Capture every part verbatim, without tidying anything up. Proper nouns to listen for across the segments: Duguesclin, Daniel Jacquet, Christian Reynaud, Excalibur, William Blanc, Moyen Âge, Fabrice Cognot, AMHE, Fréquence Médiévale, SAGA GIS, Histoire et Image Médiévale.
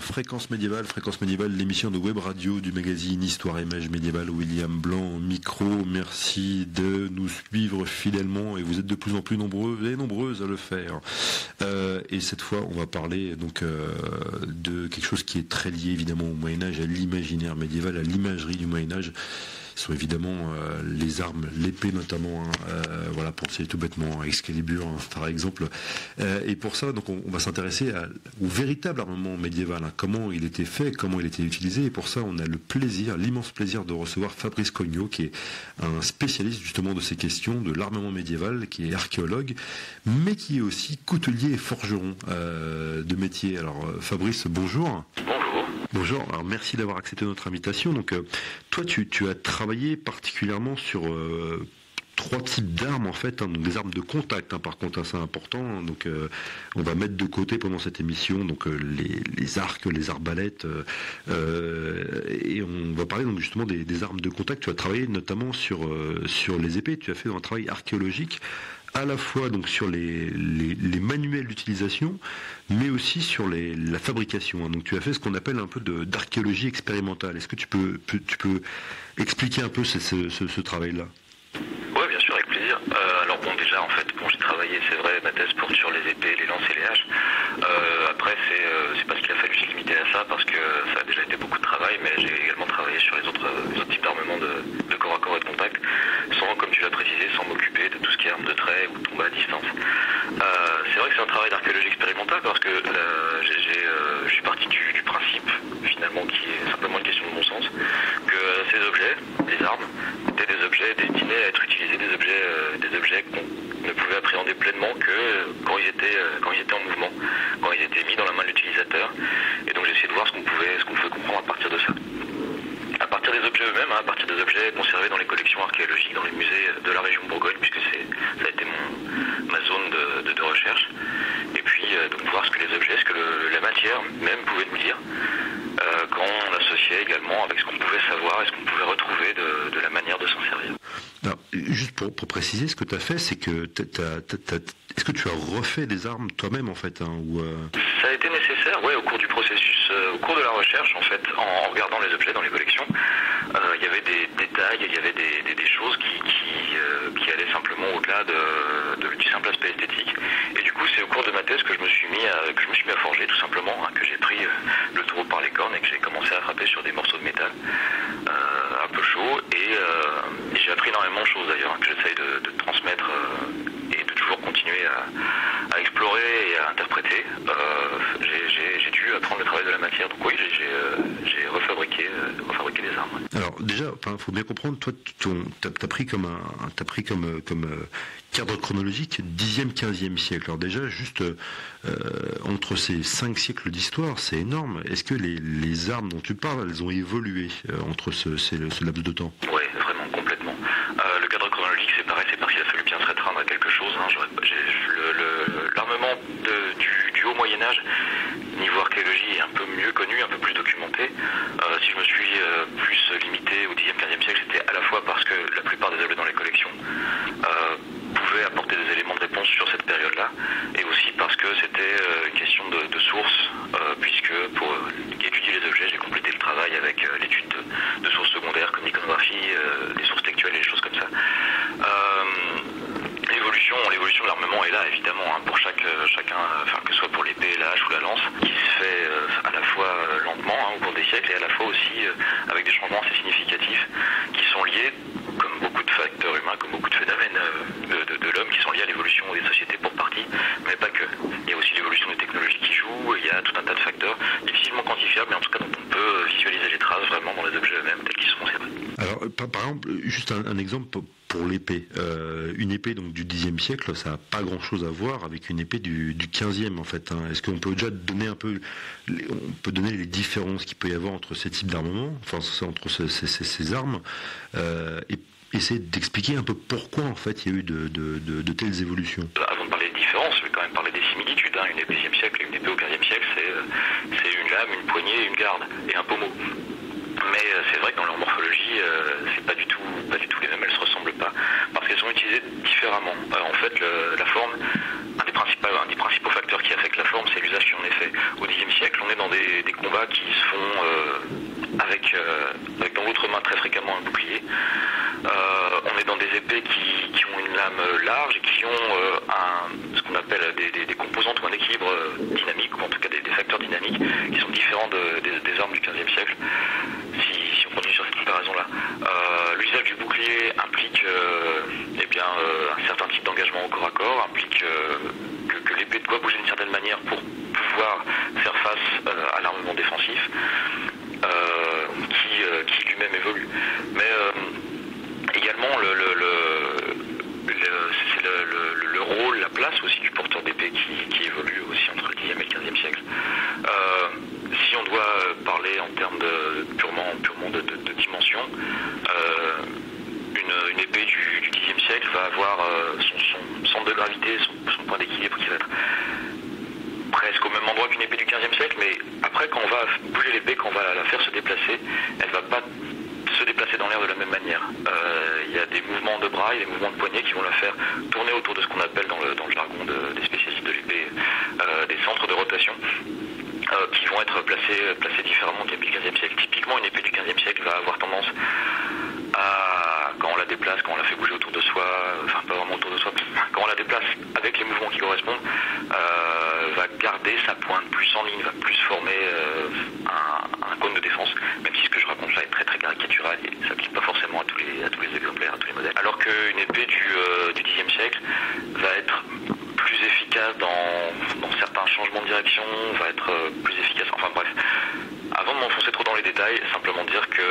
Fréquence médiévale, Fréquence médiévale, l'émission de web radio du magazine Histoire et Image Médiévale, William Blanc au micro. Merci de nous suivre fidèlement et vous êtes de plus en plus nombreux et nombreuses à le faire. Euh, et cette fois, on va parler donc euh, de quelque chose qui est très lié évidemment au Moyen-Âge, à l'imaginaire médiéval, à l'imagerie du Moyen-Âge. Sont évidemment euh, les armes, l'épée notamment, hein, euh, voilà, pensez tout bêtement à Excalibur, hein, par exemple. Euh, et pour ça, donc, on, on va s'intéresser au véritable armement médiéval, hein, comment il était fait, comment il était utilisé. Et pour ça, on a le plaisir, l'immense plaisir de recevoir Fabrice Cognot, qui est un spécialiste justement de ces questions, de l'armement médiéval, qui est archéologue, mais qui est aussi coutelier et forgeron euh, de métier. Alors, Fabrice, bonjour. Bonjour. Bonjour, alors merci d'avoir accepté notre invitation. Donc, euh, toi, tu, tu as travaillé particulièrement sur euh, trois types d'armes, en fait, hein, donc des armes de contact, hein, par contre, assez important. Hein, donc, euh, on va mettre de côté pendant cette émission donc euh, les, les arcs, les arbalètes, euh, euh, et on va parler donc justement des, des armes de contact. Tu as travaillé notamment sur euh, sur les épées. Tu as fait un travail archéologique, à la fois donc sur les, les, les manuels d'utilisation, mais aussi sur les, la fabrication. Donc tu as fait ce qu'on appelle un peu d'archéologie expérimentale. Est-ce que tu peux, tu peux expliquer un peu ce, ce, ce, ce travail-là? Oui, bien sûr, avec plaisir. Euh, alors bon, déjà, en fait, bon, j'ai travaillé, c'est vrai, ma thèse porte sur les épées, les lances et les haches. Euh, après, c'est euh, parce qu'il a fallu se limiter à ça, parce que ça a déjà été beaucoup de travail, mais j'ai également travaillé sur les autres, les autres types d'armement de, de corps à corps et de contact, sans, comme tu l'as précisé, sans m'occuper de tout ce qui est arme de trait ou tombe à distance. Euh, c'est vrai que c'est un travail d'archéologie expérimentale, parce que euh, j'ai, euh, je suis parti du, du principe, finalement, qui est simplement une question de bon sens, que euh, ces objets, les armes, étaient des objets destinés à être utilisés, des objets, euh, des objets qu'on ne pouvait appréhender pleinement que quand ils étaient, euh, quand ils étaient en mouvement, quand ils étaient mis dans la main de l'utilisateur. Et donc j'ai essayé de voir ce qu'on pouvait, ce qu'on pouvait comprendre à partir de ça. À partir des objets eux-mêmes, hein, à partir des objets conservés dans les collections archéologiques, dans les musées de la région Bourgogne, puisque ça a été mon, ma zone de, de, de recherche. Et puis euh, donc voir ce que les objets, ce que le, la matière même pouvait nous dire, euh, quand on l'associait également avec ce qu'on pouvait savoir et ce qu'on pouvait retrouver de, de la manière de s'en servir. Alors, juste pour, pour préciser, ce que tu as fait, c'est que est-ce que tu as refait des armes toi-même en fait, hein, ou euh... Ça a été nécessaire, ouais, au cours du processus, euh, au cours de la recherche en fait, en, en regardant les objets dans les collections, euh, il y avait des détails, il y avait des, des, des choses qui, qui, euh, qui allaient simplement au-delà de, de, du simple aspect esthétique. Et du coup, c'est au cours de ma thèse que je me suis mis à, que je me suis mis à forger tout simplement, hein, que j'ai pris euh, le taureau par les cornes et que j'ai commencé à frapper sur des morceaux de métal euh, un peu chaud. Et, euh, et j'ai appris énormément chose d'ailleurs, hein, que j'essaye de, de transmettre euh, et de toujours continuer à, à explorer et à interpréter. Euh, j'ai dû apprendre le travail de la matière, donc oui, j'ai euh, refabriqué, euh, refabriqué des armes. Ouais. Alors déjà, il faut bien comprendre, toi, tu as pris comme, un, t'as pris comme, comme euh, cadre chronologique dixième quinzième siècle. Alors déjà, juste euh, entre ces cinq siècles d'histoire, c'est énorme. Est-ce que les, les armes dont tu parles, elles ont évolué euh, entre ce, ce, ce laps de temps? Oui, vraiment, complètement. Euh, le cadre chronologique, c'est pareil, c'est parce qu'il a fallu bien se restreindre à quelque chose. Hein. L'armement du, du haut Moyen-Âge, niveau archéologie, est un peu mieux connu, un peu plus documenté. Euh, si je me suis euh, plus limité au dixième quinzième siècle, c'était à la fois parce que la plupart des objets dans les collections euh, pouvaient apporter des éléments de réponse sur cette période-là, et aussi parce que c'était euh, une question de, de source, euh, puisque pour euh, étudier les objets, j'ai complété le travail avec euh, l'étude de, de sources secondaires comme l'iconographie, euh, des sources textuelles et des choses comme ça. Euh, L'évolution, l'évolution de l'armement est là, évidemment, hein, pour chaque, chacun, enfin, que ce soit pour l'épée, la hache ou la lance, qui se fait euh, à la fois euh, lentement, hein, au cours des siècles, et à la fois aussi euh, avec des changements assez significatifs qui sont liés, comme beaucoup de facteurs humains, comme beaucoup de phénomènes euh, de, de, de l'homme, qui sont liés à l'évolution des sociétés pour partie, mais pas que. Il y a aussi l'évolution des technologies qui jouent, il y a tout un tas de facteurs difficilement quantifiables, mais en tout cas dont on peut visualiser les traces vraiment dans les objets eux-mêmes, tels qu'ils sont conservés. Alors, par, par exemple, juste un, un exemple pour, pour l'épée. Euh, une épée donc du dixième siècle, ça n'a pas grand-chose à voir avec une épée du, du quinzième en fait. Hein. Est-ce qu'on peut déjà donner un peu, on peut donner les différences qu'il peut y avoir entre ces types d'armements, enfin entre ces, ces, ces, ces armes, euh, et essayer d'expliquer un peu pourquoi en fait il y a eu de, de, de, de telles évolutions. Avant de parler de différences, je vais quand même parler des similitudes. Hein. Une épée du dixième siècle et une épée au quinzième siècle, c'est, c'est une lame, une poignée, une garde et un pommeau. Mais c'est vrai que dans leur morphologie, euh, c'est pas du tout, pas du tout les mêmes, elles se ressemblent pas, parce qu'elles sont utilisées différemment. Alors en fait, le, la forme, un des, un des principaux facteurs qui affecte la forme, c'est l'usage qui en est fait. Au dixième siècle, on est dans des, des combats qui se font euh, avec, euh, avec dans l'autre main très fréquemment un bouclier. Euh, on est dans des épées qui, qui ont une lame large et qui ont euh, un, ce qu'on appelle des, des, des composantes ou un équilibre dynamique, ou en tout cas des, des facteurs dynamiques qui sont différents de, des, des armes du quinzième siècle. Si, si on continue sur cette comparaison-là, euh, l'usage du bouclier implique euh, eh bien, euh, un certain type d'engagement au corps à corps, implique euh, que, que l'épée doit bouger d'une certaine manière pour pouvoir faire face euh, à l'armement défensif, euh, qui, euh, qui lui-même évolue. Mais euh, également, le, le, le, le, c'est le, le, le rôle, la place aussi du porteur d'épée qui, qui évolue aussi entre le dixième et le quinzième siècle. Euh, Si on doit parler en termes de, purement, purement de, de, de dimension, euh, une, une épée du, du dixième siècle va avoir euh, son, son centre de gravité, son, son point d'équilibre qui va être presque au même endroit qu'une épée du quinzième siècle, mais après quand on va bouger l'épée, quand on va la faire se déplacer, elle ne va pas se déplacer dans l'air de la même manière. Il euh, y a des mouvements de bras et des mouvements de poignets qui vont la faire tourner autour de ce qu'on appelle dans le, dans le jargon de, des spécialistes de l'épée, euh, des centres de rotation. Euh, qui vont être placés, placés différemment qu'une épée du quinzième siècle. Typiquement, une épée du quinzième siècle va avoir tendance à, quand on la déplace, quand on la fait bouger autour de soi, enfin pas vraiment autour de soi, quand on la déplace avec les mouvements qui correspondent, euh, va garder sa pointe plus en ligne, va plus former euh, un, un cône de défense, même si ce que je raconte là est très très caricatural et ça s'applique pas forcément à tous les, à tous les exemplaires, à tous les modèles. Alors qu'une épée du, euh, du dixième siècle va être plus efficace dans, dans certains changements de direction, va être euh, plus efficace, enfin bref. Avant de m'enfoncer trop dans les détails, simplement dire que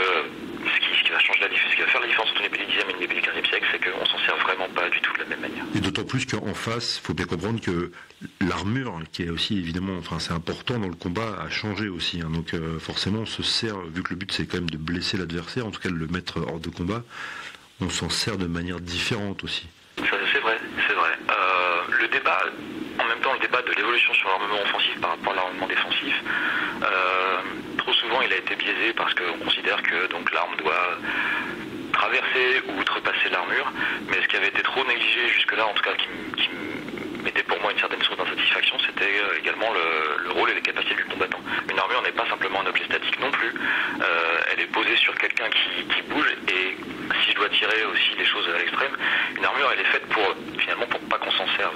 ce qui, ce qui va changer la différence, ce qui va faire la différence entre une épée du dixième et une épée du quinzième siècle, c'est qu'on s'en sert vraiment pas du tout de la même manière. Et d'autant plus qu'en face, il faut bien comprendre que l'armure, qui est aussi évidemment, enfin c'est important dans le combat, a changé aussi. Hein, donc euh, forcément, on se sert, vu que le but c'est quand même de blesser l'adversaire, en tout cas de le mettre hors de combat, on s'en sert de manière différente aussi. C'est vrai, c'est vrai. Euh, le débat, en même temps, le débat de l'évolution sur l'armement offensif par rapport à l'armement défensif, euh, trop souvent il a été biaisé parce qu'on considère que donc l'arme doit traverser ou outrepasser l'armure, mais ce qui avait été trop négligé jusque-là, en tout cas qui, qui mettait pour moi une certaine source d'insatisfaction, c'était également le, le rôle et les capacités du combattant. Une armure n'est pas simplement un objet statique non plus, euh, elle est posée sur quelqu'un qui, qui bouge, et si je dois tirer aussi les choses à l'extrême, une armure elle est faite pour, finalement, pour pas qu'on s'en serve.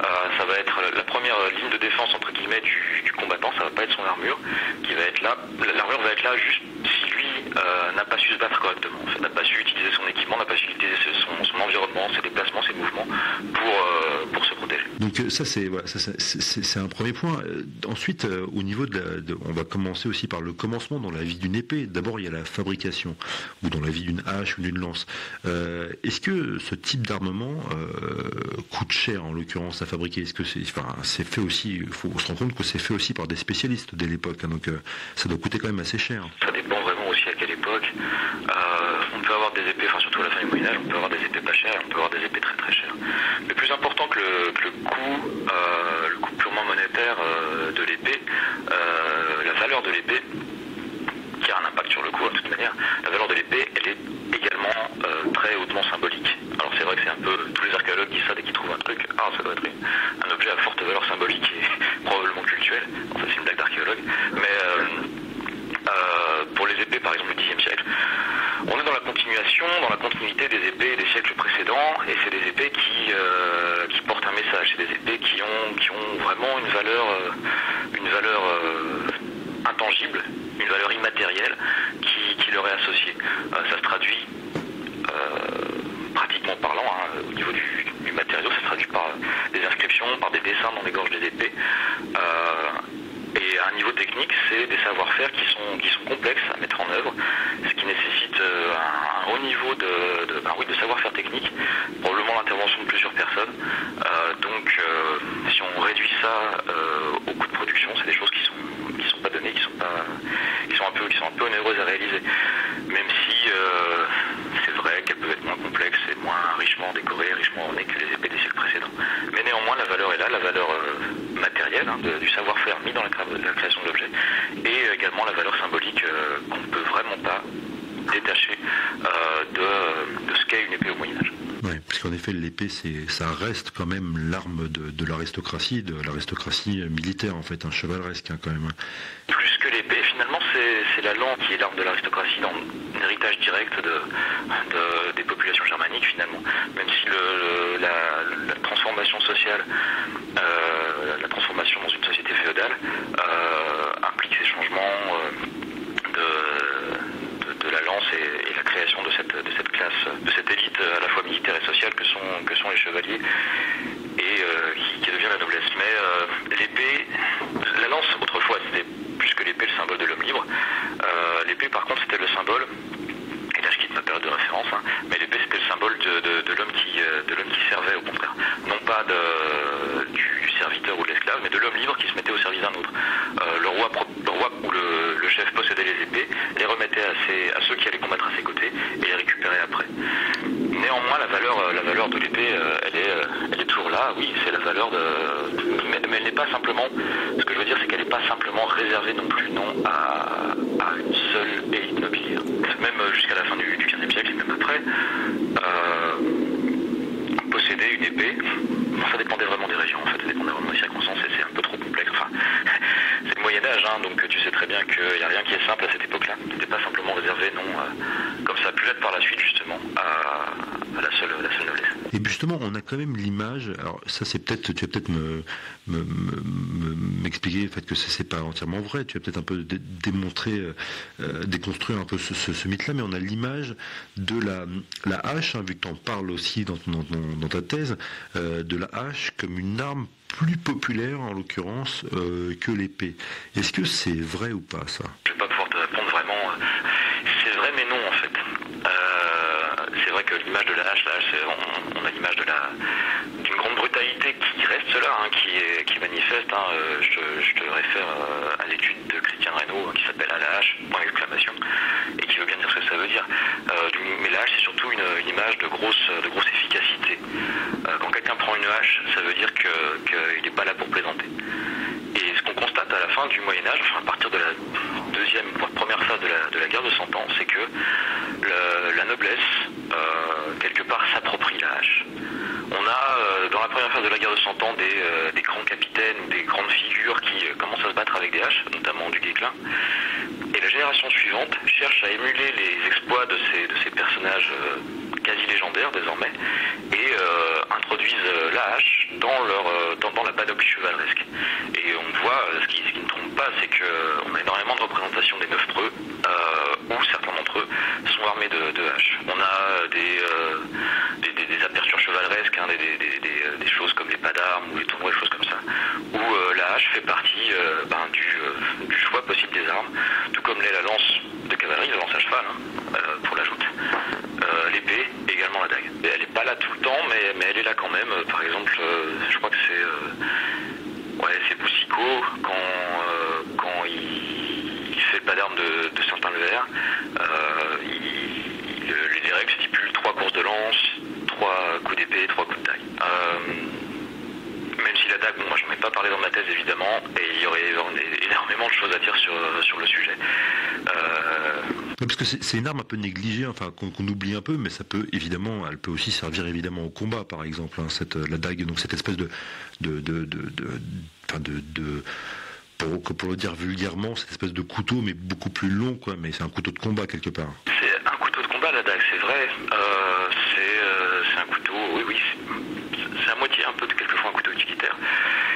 Euh, ça va être la première ligne de défense, entre guillemets, du, du combattant, ça va pas être son armure qui va être là, l'armure va être là juste si lui euh, n'a pas su se battre correctement, en fait, n'a pas su utiliser son équipement, n'a pas su utiliser son, son environnement, ses déplacements, ses mouvements pour, euh, pour se protéger. Donc ça c'est voilà, ça, c'est, c'est, c'est un premier point. Euh, ensuite, euh, au niveau de, la, de, on va commencer aussi par le commencement dans la vie d'une épée. D'abord, il y a la fabrication, ou dans la vie d'une hache ou d'une lance. Euh, est-ce que ce type d'armement euh, coûte cher en l'occurrence à fabriquer? Est-ce que c'est, enfin, c'est fait aussi? Faut, on se rend compte que c'est fait aussi par des spécialistes dès l'époque. Hein, donc euh, ça doit coûter quand même assez cher. Ça dépend vraiment aussi à quelle époque. Euh, on peut avoir des épées, enfin surtout à la fin du Moyen Âge, on peut avoir des épées pas chères, et on peut avoir des épées très très chères. Mais plus important que le, que le coût, euh, le coût purement monétaire euh, de l'épée, euh, la valeur de l'épée, qui a un impact sur le coût de toute manière, la valeur de l'épée, elle est également euh, très hautement symbolique. Alors c'est vrai que c'est un peu, tous les archéologues disent ça dès qu'ils trouvent un truc, ah ça doit être un objet à forte valeur symbolique et probablement cultuelle, enfin c'est une blague d'archéologue, mais euh, euh, pour les épées par exemple du dixième siècle, on est dans la continuation, dans la continuité des épées des siècles précédents, et c'est des épées qui, euh, qui portent un message, c'est des épées qui ont, qui ont vraiment une valeur, euh, une valeur euh, intangible, une valeur immatérielle qui, qui leur est associée. Euh, ça se traduit, euh, pratiquement parlant, hein, au niveau du, du matériau, ça se traduit par des inscriptions, par des dessins dans les gorges des épées. Euh, Et à un niveau technique, c'est des savoir-faire qui sont, qui sont complexes à mettre en œuvre, ce qui nécessite euh, un haut niveau de, de, ben oui, de savoir-faire technique, probablement l'intervention de plusieurs personnes. Euh, donc euh, si on réduit ça euh, au coût de production, c'est des choses qui sont qui sont pas données, qui sont pas qui sont un peu qui sont un peu onéreuses à réaliser. Même si euh, c'est vrai qu'elles peuvent être moins complexes et moins richement décorées, richement ornées que les épées des siècles précédents. Mais néanmoins la valeur est là, la valeur euh, matérielle hein, de, du savoir-faire mis dans la, la création de l'objet, et également la valeur symbolique euh, qu'on ne peut vraiment pas détaché euh, de, de ce qu'est une épée au Moyen-Âge. Oui, parce qu'en effet, l'épée, ça reste quand même l'arme de, de l'aristocratie, de l'aristocratie militaire, en fait, un chevaleresque, hein, quand même. Plus que l'épée, finalement, c'est la lance qui est l'arme de l'aristocratie, dans un héritage direct de, de, des populations germaniques, finalement. Même si le, la, la transformation sociale, euh, la transformation dans une société féodale, euh, implique ces changements euh, de... de la lance et, et la création de cette, de cette classe, de cette élite à la fois militaire et sociale que sont, que sont les chevaliers et euh, qui, qui devient la noblesse. Mais euh, l'épée, la lance autrefois c'était plus que l'épée le symbole de l'homme libre, euh, l'épée par contre c'était le symbole, et là je quitte ma période de référence, hein, mais l'épée c'était le symbole de, de, de l'homme qui, qui servait au contraire, non pas de, du serviteur ou de l'esclave, mais de l'homme libre qui se mettait au service d'un autre. Euh, le roi, le roi ou le, le chef possédait les épées, les remettait à, ses, à ceux qui allaient combattre à ses côtés et les récupérait après. Néanmoins, la valeur, la valeur de l'épée, elle est, elle est toujours là. Oui, c'est la valeur de, de mais, mais elle n'est pas simplement. Ce que je veux dire, c'est qu'elle n'est pas simplement réservée non plus, non à, à une seule élite nobiliaire. Même jusqu'à la fin du, du quinzième siècle et même après, euh, posséder une épée. Ça dépendait vraiment des régions, en fait, ça dépendait vraiment des circonstances, et c'est un peu trop complexe. Enfin, c'est le Moyen-Âge, hein, donc tu sais très bien qu'il n'y a rien qui est simple à cette époque-là. C'était pas simplement réservé, non, euh, comme ça a pu l'être par la suite, justement, à, à la seule, la seule noblesse. Et justement, on a quand même l'image, alors ça c'est peut-être, tu vas peut-être me, me, me, m'expliquer le fait que c'est pas entièrement vrai, tu vas peut-être un peu dé démontrer, euh, déconstruire un peu ce, ce, ce mythe-là, mais on a l'image de la, la hache, hein, vu que tu en parles aussi dans, ton, dans, dans ta thèse, euh, de la hache comme une arme plus populaire en l'occurrence euh, que l'épée. Est-ce que c'est vrai ou pas ça? Je ne vais pas pouvoir te répondre vraiment. C'est vrai mais non en fait. Euh, c'est vrai que l'image de la hache, la hache on, on a l'image de la d'une grande brutalité qui reste là, hein, qui, est, qui manifeste. Hein, euh, je, je te réfère euh, à l'étude de Christian Reynaud hein, qui s'appelle à la hache, point d'exclamation, et qui veut bien dire ce que ça veut dire. Euh, mais la hache c'est surtout une, une image de grosse, de grosse efficacité. Euh, quand quelqu'un prend une hache, ça veut dire que, qu'il n'est pas là pour plaisanter. Et ce qu'on constate à la fin du Moyen-Âge, enfin à partir de la deuxième, première phase de la, de la guerre de Cent Ans, c'est que le, la noblesse, euh, quelque part, s'approprie la hache. On a, euh, dans la première phase de la guerre de Cent Ans, des, euh, des grands capitaines ou des grandes figures qui euh, commencent à se battre avec des haches, notamment du Duguesclin. Et la génération suivante cherche à émuler les exploits de ces, de ces personnages euh, quasi légendaires désormais, et euh, introduisent euh, la hache dans, leur, euh, dans, dans la panoplie chevaleresque. Et on voit, euh, ce, qui, ce qui ne trompe pas, c'est qu'on a énormément de représentations des neuf preux, euh, où certains d'entre eux sont armés de, de haches. On a des, euh, des, des, des apertures chevaleresques, hein, des, des, des, des, des choses comme des pas d'armes, ou des tournois, des choses comme ça, où euh, la hache fait partie euh, ben, du, euh, du choix possible des armes, tout comme l'est la lance de cavalerie, la lance à cheval, hein, euh, pour l'ajout. Euh, L'épée, également la dague. Elle n'est pas là tout le temps, mais, mais elle est là quand même. Par exemple, euh, je crois que c'est euh, ouais, c'est Boussicot, quand, euh, quand il, il fait le pas d'armes de, de Saint-Invert, euh, le, les règles stipulent trois courses de lance, trois coups d'épée, trois coups de dague. Euh, Même si la dague, bon, moi je n'en ai pas parlé dans ma thèse évidemment, et il y aurait énormément de choses à dire sur, sur le sujet. Euh... Parce que c'est une arme un peu négligée, enfin qu'on qu'on oublie un peu, mais ça peut évidemment, elle peut aussi servir évidemment au combat par exemple, hein, cette, la dague, donc cette espèce de... de, de, de, de, de, de, de... Pour, pour le dire vulgairement, cette espèce de couteau, mais beaucoup plus long, quoi. Mais c'est un couteau de combat quelque part. C'est un couteau de combat, la dague, c'est vrai. Euh, c'est euh, un couteau, oui, oui. C'est à moitié un peu de quelquefois un couteau utilitaire.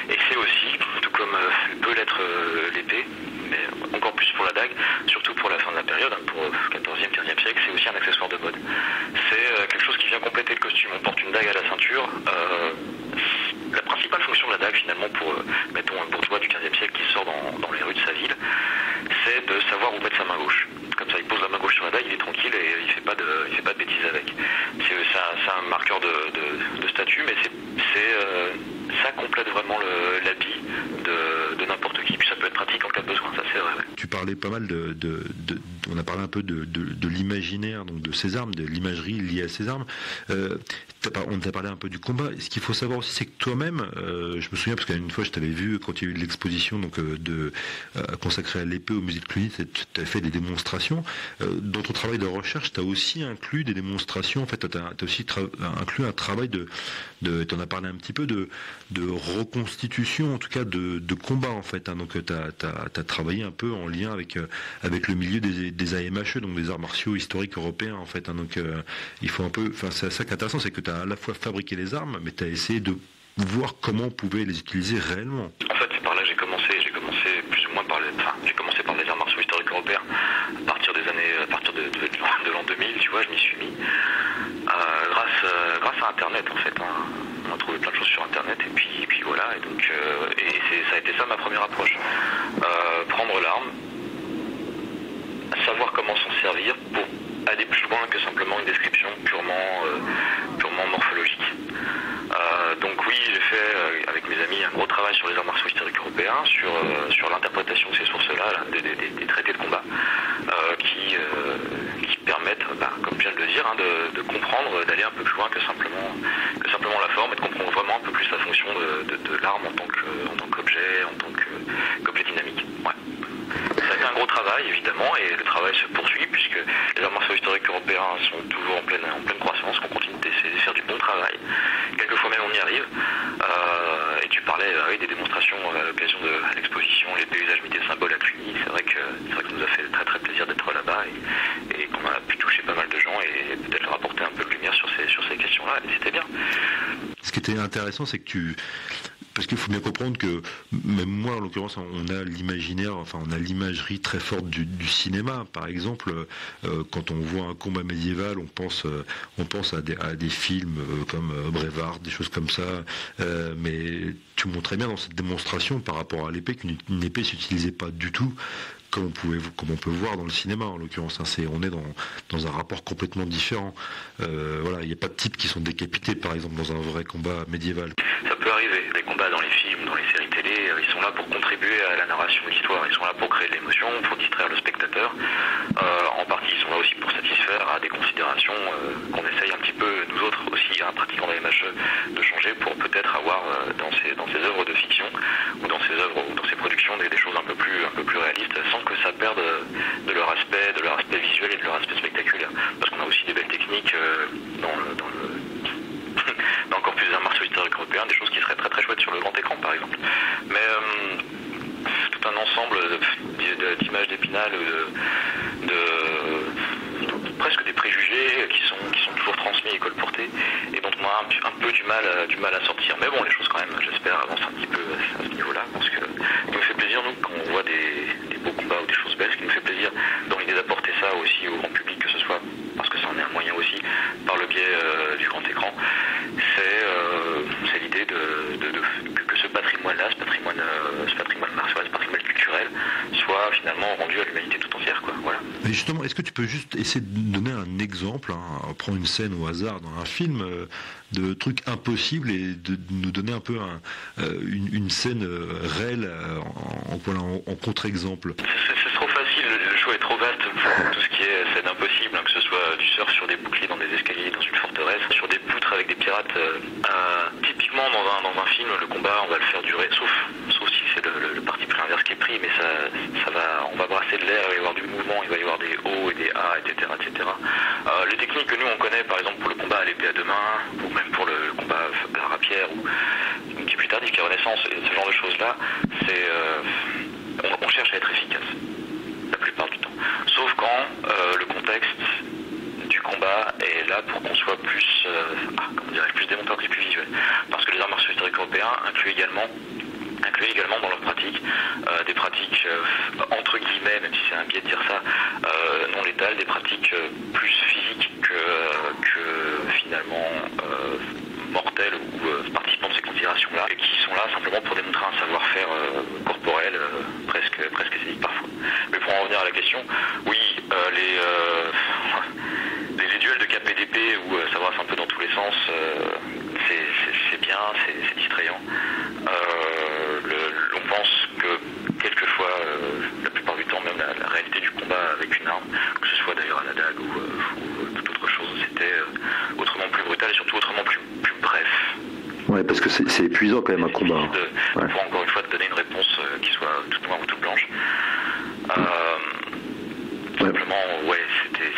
Et c'est aussi, tout comme euh, peut l'être euh, l'épée, mais encore plus pour la dague, surtout pour la fin de la période, hein, pour le quatorzième, quinzième siècle, c'est aussi un accessoire de mode. C'est euh, quelque chose qui vient compléter le costume. On porte une dague à la ceinture. Euh, La principale fonction de la dague, finalement, pour euh, mettons un bourgeois du quinzième siècle qui sort dans, dans les rues de sa ville, c'est de savoir où mettre sa main gauche. Comme ça, il pose la main gauche sur la dague, il est tranquille et il ne fait pas de, il fait pas de bêtises avec. C'est un, un marqueur de, de, de statut, mais c'est, euh, ça complète vraiment l'habit de, de n'importe qui. Puis ça peut être pratique en cas de besoin, ça c'est vrai. Ouais. Tu parlais pas mal de, de, de... On a parlé un peu de, de, de l'imaginaire, donc de ces armes, de l'imagerie liée à ces armes. Euh, on t'a parlé un peu du combat. Ce qu'il faut savoir aussi, c'est que toi-même, euh, je me souviens, parce qu'une fois, je t'avais vu quand il y a eu l'exposition donc, euh, de, euh, consacrée à l'épée au musée de Cluny, tu as fait des démonstrations. Euh, dans ton travail de recherche, tu as aussi inclus des démonstrations. En fait, tu as aussi inclus un travail de... de tu en as parlé un petit peu de, de reconstitution, en tout cas de, de combat, en fait. Hein. Donc, tu as travaillé un peu en lien avec, euh, avec le milieu des des A M H E, donc des arts martiaux historiques européens en fait, hein, donc euh, il faut un peu, enfin c'est ça qui est intéressant, c'est que tu as à la fois fabriqué les armes, mais tu as essayé de voir comment on pouvait les utiliser réellement. En fait c'est par là que j'ai commencé, j'ai commencé plus ou moins par les, enfin j'ai commencé par les arts martiaux historiques européens à partir des années, à partir de, de, de, de l'an deux mille, tu vois, je m'y suis mis euh, grâce, euh, grâce à Internet en fait, hein. On a trouvé plein de choses sur Internet et puis, et puis voilà, et donc euh, et ça a été ça ma première approche, euh, prendre l'arme, savoir comment s'en servir pour aller plus loin que simplement une description purement, euh, purement morphologique. Euh, donc oui, j'ai fait euh, avec mes amis un gros travail sur les arts martiaux historiques européens, sur, euh, sur l'interprétation de ces sources-là, là, des, des, des traités de combat, euh, qui, euh, qui permettent, bah, comme je viens de le dire, hein, de, de comprendre, d'aller un peu plus loin que simplement, que simplement la forme et de comprendre vraiment un peu plus la fonction de, de, de l'arme en tant qu'objet, en tant qu'objet dynamique. Ouais. Ça a été un gros travail, évidemment, et le travail se poursuit, puisque les arts martiaux historiques européens sont toujours en pleine, en pleine croissance, qu'on continue d'essayer de faire du bon travail. Quelquefois même on y arrive. Euh, et tu parlais euh, des démonstrations à l'occasion de l'exposition Les paysages mythes et symboles à Cluny. C'est vrai, vrai que ça nous a fait très très plaisir d'être là-bas et, et qu'on a pu toucher pas mal de gens et peut-être leur apporter un peu de lumière sur ces, sur ces questions-là, et c'était bien. Ce qui était intéressant, c'est que tu... Parce qu'il faut bien comprendre que, même moi en l'occurrence, on a l'imaginaire, enfin on a l'imagerie très forte du, du cinéma. Par exemple, euh, quand on voit un combat médiéval, on pense, euh, on pense à, des, à des films euh, comme euh, Brevard, des choses comme ça. Euh, mais tu montrais bien dans cette démonstration par rapport à l'épée qu'une épée ne s'utilisait pas du tout, comme on, pouvait, comme on peut voir dans le cinéma en l'occurrence. Hein, c'est, on est dans, dans un rapport complètement différent. Euh, voilà, il n'y a pas de types qui sont décapités, par exemple, dans un vrai combat médiéval. Ça peut arriver. Les combats dans les films, dans les séries télé, ils sont là pour contribuer à la narration de l'histoire. Ils sont là pour créer de l'émotion, pour distraire le spectateur. Euh, en partie, ils sont là aussi pour satisfaire à des considérations euh, qu'on essaye un petit peu, nous autres aussi, hein, pratiquants de l'A M H E, de changer pour peut-être avoir euh, dans ces dans ces œuvres de fiction ou dans ces œuvres ou dans ces productions des, des choses un peu plus un peu plus réalistes, sans que ça perde de leur aspect, de leur aspect visuel et de leur aspect spectaculaire. Parce qu'on a aussi des belles techniques euh, dans le dans le dans le corpus des arts martiaux historiques européens, des choses qui seraient très très chouettes sur le grand écran par exemple. Mais euh, tout un ensemble d'images d'épinal, de, de, de, de presque des préjugés qui sont, qui sont toujours transmis et colportés, et dont on a un, un peu du mal, du mal à sortir. Mais bon, les choses quand même, j'espère, avancent un petit peu à ce niveau-là, parce que ça nous fait plaisir, nous, quand on voit des, des beaux combats ou des choses belles, ce qui nous fait plaisir dans l'idée d'apporter ça aussi au grand public, que ce soit, parce que ça en est un moyen aussi, par le biais euh, du grand écran. C'est euh, l'idée de, de, de, que ce patrimoine-là, ce patrimoine, euh, ce patrimoine martial, ce patrimoine culturel, soit finalement rendu à l'humanité tout entière, quoi. Voilà. Mais justement, est-ce que tu peux juste essayer de donner un exemple, hein, prendre une scène au hasard dans un film, euh, de trucs impossibles, et de, de nous donner un peu un, euh, une, une scène réelle euh, en, en, en contre-exemple? C'est trop facile, le show est trop vaste pour tout ce qui est scène impossible, hein, que ce soit du surf sur des boucliers, dans des escaliers, dans une forteresse, sur des poutres avec des pirates. Euh, euh, typiquement dans un, dans un film, le combat, on va le faire durer, sauf, sauf si c'est le, le, le parti pris inverse qui est pris, mais ça, ça va, on va brasser de l'air, il va y avoir du mouvement, il va y avoir des hauts et des A, et cetera et cetera. Euh, les techniques que nous on connaît, par exemple pour le combat à l'épée à deux mains, ou même pour le, le combat à la rapière, ou qui est plus tardif, qui est Renaissance, et ce genre de choses-là, c'est euh, on, on cherche à être efficace la plupart du temps. Sauf quand euh, le contexte du combat est là pour qu'on soit plus, euh, ah, comment dirais-je, plus démontratif, plus visuel. Parce que les arts martiaux historiques européens incluent également, incluent également dans leur pratique euh, des pratiques euh, entre guillemets, même si c'est un biais de dire ça, euh, non létales, des pratiques euh, plus physiques que, euh, que finalement euh, mortelles ou euh, participants de ces considérations-là, et qui sont là simplement pour démontrer un savoir-faire euh, corporel euh, presque presque esthétique parfois. Mais pour en revenir à la question, oui. euh, les, euh, les, les duels de K P D P où euh, ça brasse un peu dans tous les sens, euh, c'est bien, c'est distrayant. Euh, le, on pense que quelquefois, euh, la plupart du temps, même la, la réalité du combat avec une arme, que ce soit d'ailleurs à la dague ou, euh, ou toute autre chose, c'était euh, autrement plus brutal et surtout autrement plus, plus bref. Ouais, parce que c'est épuisant quand même un combat. De, ouais. Pour encore une fois te donner une réponse euh, qui soit toute noire ou toute blanche. Euh, ouais. Simplement, ouais,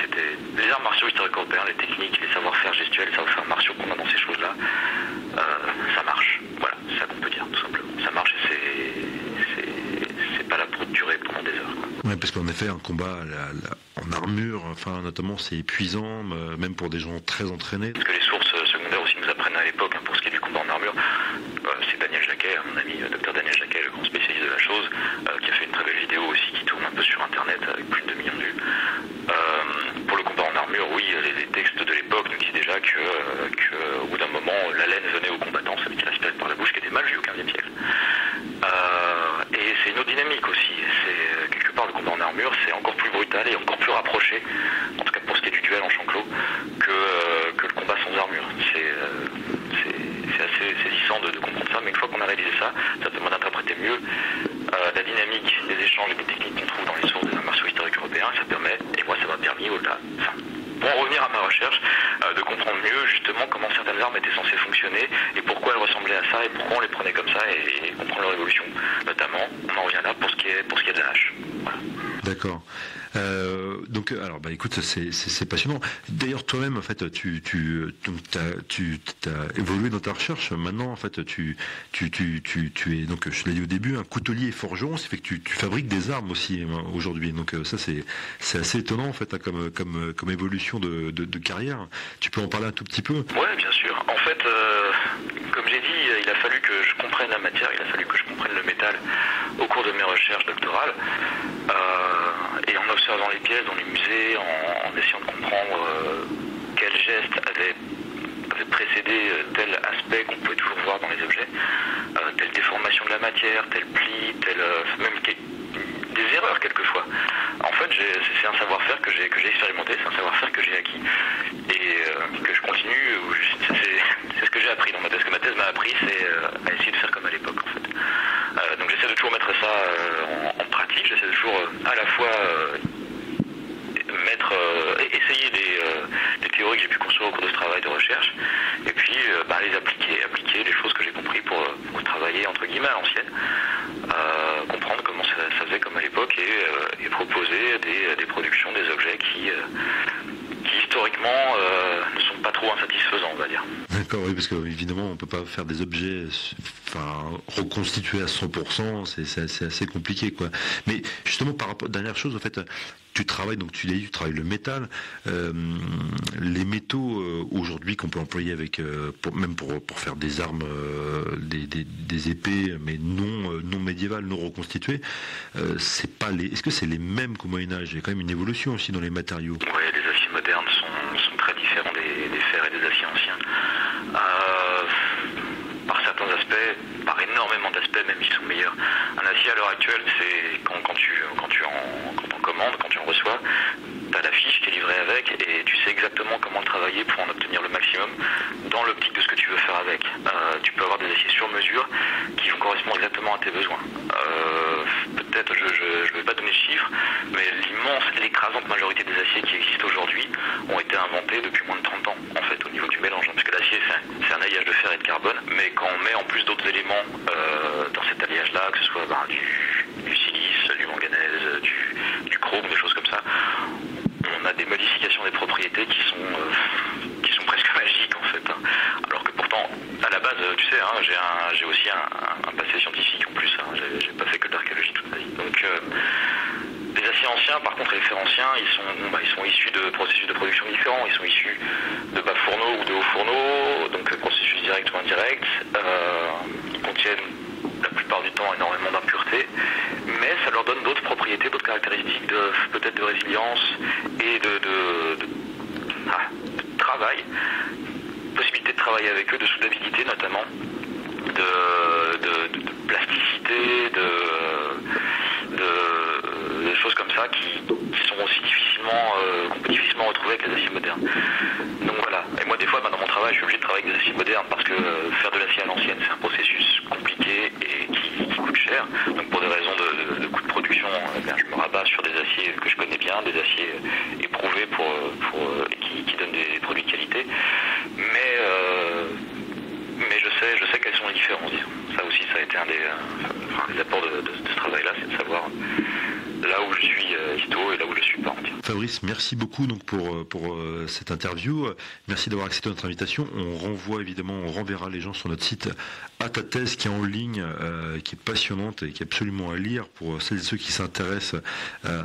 c'était les arts martiaux historico-européens, les techniques, les savoir-faire gestuels, les savoir-faire martiaux qu'on a dans ces choses-là. Euh, ça marche. Voilà, c'est ça qu'on peut dire, tout simplement. Ça marche et c'est pas là pour durer pendant des heures. Quoi. Ouais, parce qu'en effet, un combat la, la, en armure, enfin notamment, c'est épuisant, même pour des gens très entraînés. Parce que les sources secondaires aussi nous apprennent à l'époque, hein, pour ce qui est du combat en armure. Euh, c'est Daniel Jacquet, mon ami, docteur Daniel Jacquet, le grand spécialiste de la chose, euh, qui a fait une très belle vidéo aussi, qui tourne un peu sur Internet avec plus de deux millions de vues. Euh, pour le combat en armure, oui, les, les textes de l'époque nous disent déjà que, euh, que, au bout d'un moment, la laine venait aux combattants, celle qui respirait par la bouche, qui était mal vue au quinzième siècle. Euh, et c'est une autre dynamique aussi. C'est quelque part le combat en armure, c'est encore plus brutal et encore plus rapproché, en tout cas pour ce qui est du duel en champ clos, que, euh, que le combat sans armure. C'est euh, assez saisissant de, de comprendre ça, mais une fois qu'on a réalisé ça, ça permet d'interpréter mieux euh, la dynamique des échanges et des techniques qu'on trouve dans les sources des arts martiaux historiques européens. Ça permet, et moi ça m'a permis au-delà, enfin, pour en revenir à ma recherche, euh, de comprendre mieux justement comment certaines armes étaient censées fonctionner et pourquoi elles ressemblaient à ça et pourquoi on les prenait comme ça et, et comprendre leur évolution. Notamment, on en revient là pour ce qui est, pour ce qui est de la hache. Voilà. D'accord. Euh, donc, alors, bah, écoute, c'est passionnant. D'ailleurs, toi-même, en fait, tu, tu, donc, t'as, tu t'as évolué dans ta recherche. Maintenant, en fait, tu, tu, tu, tu, tu es, donc, je l'ai dit au début, un coutelier et forgeron. Ça fait que tu, tu fabriques des armes aussi hein, aujourd'hui. Donc, ça, c'est assez étonnant, en fait, hein, comme, comme, comme évolution de, de, de carrière. Tu peux en parler un tout petit peu? Ouais, bien sûr. En fait, euh, comme j'ai dit, il a fallu que je comprenne la matière, il a fallu que je comprenne le métal au cours de mes recherches doctorales. Euh, et en observant les pièces dans les musées, en, en essayant de comprendre euh, quel geste avait, avait précédé euh, tel aspect qu'on pouvait toujours voir dans les objets, euh, telle déformation de la matière, tel pli, tel, euh, même des erreurs quelquefois. En fait, c'est un savoir-faire que j'ai expérimenté, c'est un savoir-faire que j'ai acquis et euh, que je continue. C'est ce que j'ai appris dans ma thèse. Ce que ma thèse m'a appris, c'est euh, à essayer de faire comme à l'époque, en fait. Euh, donc j'essaie de toujours mettre ça euh, en, en pratique. J'essaie de toujours euh, à la fois euh, mettre, euh, essayer des, euh, des théories que j'ai pu construire au cours de ce travail de recherche, et puis euh, bah, les appliquer, appliquer les choses que j'ai compris pour, pour travailler entre guillemets à l'ancienne, euh, comprendre comment ça, ça faisait comme à l'époque et, euh, et proposer des, des productions, des objets qui, euh, qui historiquement euh, ne sont pas trop insatisfaisants, on va dire. D'accord, oui, parce qu'évidemment on ne peut pas faire des objets enfin, reconstitués à cent pour cent, c'est assez compliqué, quoi. Mais justement, par rapport, dernière chose, en fait, tu travailles, donc tu l'as dit, tu travailles le métal, euh, les métaux euh, aujourd'hui qu'on peut employer avec, euh, pour, même pour, pour faire des armes, euh, des, des, des épées, mais non, euh, non médiévales, non reconstituées, euh, c'est pas les, est-ce que c'est les mêmes qu'au Moyen-Âge? Il y a quand même une évolution aussi dans les matériaux. Oui, les aciers modernes sont, sont très différents des, des fers et des aciers anciens. Euh, par certains aspects, par énormément d'aspects, même s'ils sont meilleurs. Un acier à l'heure actuelle, c'est quand, quand, tu, quand, tu en, quand on commande, quand tu en reçois, tu as la fiche qui est livrée avec et tu sais exactement comment le travailler pour en obtenir le maximum dans l'optique de ce que tu veux faire avec. Euh, tu peux avoir des aciers sur mesure qui vont correspondre exactement à tes besoins. Euh, Peut-être, je ne vais pas donner de chiffres, mais l'immense, l'écrasante majorité des aciers qui existent aujourd'hui ont été inventés depuis moins de trente ans, en fait, au niveau du mélange. Parce que l'acier, c'est un, un alliage de fer et de carbone, mais quand on met en plus d'autres éléments euh, dans cet alliage-là, que ce soit bah, du, du silice, du manganèse, du, du chrome, des choses comme ça, on a des modifications des propriétés qui sont, euh, qui sont presque magiques, en fait. Hein. Alors que pourtant, à la base, tu sais, hein, j'ai un, j'ai aussi un, un passé scientifique en plus, hein, j'ai pas fait que de l'archéologie toute ma vie. Donc, euh, les aciers anciens, par contre, les fers anciens, ils sont, bah, ils sont issus de processus de production différents, ils sont issus de bas fourneaux ou de hauts fourneaux, donc processus direct ou indirect, euh, ils contiennent la plupart du temps énormément d'impuretés, mais ça leur donne d'autres propriétés, d'autres caractéristiques, peut-être de résilience et de, de, de, ah, de travail, possibilité de travailler avec eux, de soudabilité notamment, de, de, de, de plasticité, de, de, de choses comme ça qui, qui sont qu'on aussi difficilement, euh, qu'on peut difficilement retrouver avec les aciers modernes. Donc voilà. Et moi des fois, ben, dans mon travail, je suis obligé de travailler avec des aciers modernes parce que euh, faire de l'acier à l'ancienne, c'est un processus compliqué et qui, qui coûte cher. Donc pour des raisons de, de, de coût de production, eh bien, je me rabats sur des aciers que je connais bien, des aciers éprouvés pour, pour, pour, qui, qui donnent des produits de qualité. Mais, euh, mais je sais, je sais quelles sont les différences, disons. Ça aussi, ça a été un des, euh, des apports de, de, de ce travail-là, c'est de savoir là où je suis euh, histo et là où je suis pas. Fabrice, merci beaucoup donc pour, pour euh, cette interview. Merci d'avoir accepté notre invitation. On renvoie évidemment, on renverra les gens sur notre site à ta thèse qui est en ligne, euh, qui est passionnante et qui est absolument à lire pour celles et ceux qui s'intéressent euh,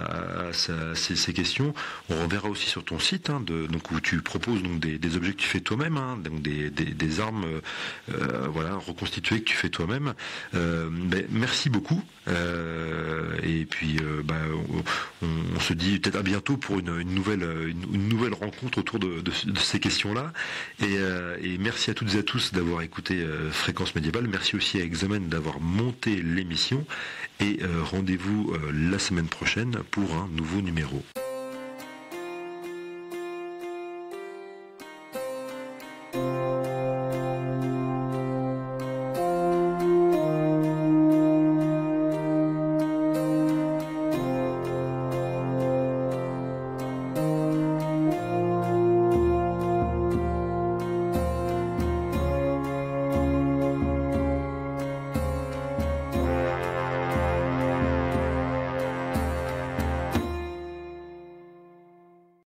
à, sa, à ces, ces questions. On renverra aussi sur ton site hein, de, donc, où tu proposes donc, des, des objets que tu fais toi-même, hein, donc des, des, des armes euh, voilà, reconstituées que tu fais toi-même. Euh, ben, merci beaucoup. Euh, et puis euh, bah, on, on se dit peut-être à bientôt pour une, une, nouvelle, une, une nouvelle rencontre autour de, de, de ces questions-là et, euh, et merci à toutes et à tous d'avoir écouté euh, Fréquence Médiévale, merci aussi à Examen d'avoir monté l'émission et euh, rendez-vous euh, la semaine prochaine pour un nouveau numéro.